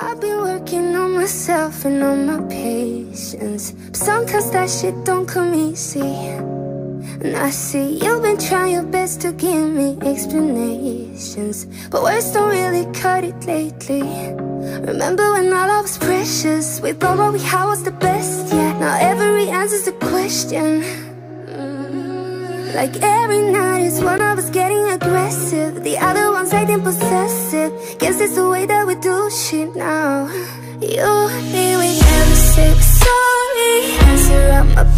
I've been working on myself and on my patience, but sometimes that shit don't come easy. And I see you've been trying your best to give me explanations, but words don't really cut it lately. Remember when all I was precious, we thought what we had was the best, yeah. Now every answer's a question. Like every night is one of us getting aggressive, the other one's acting possessive. Guess it's the way that we do shit now. You, me, we never say we're sorry. Answer up my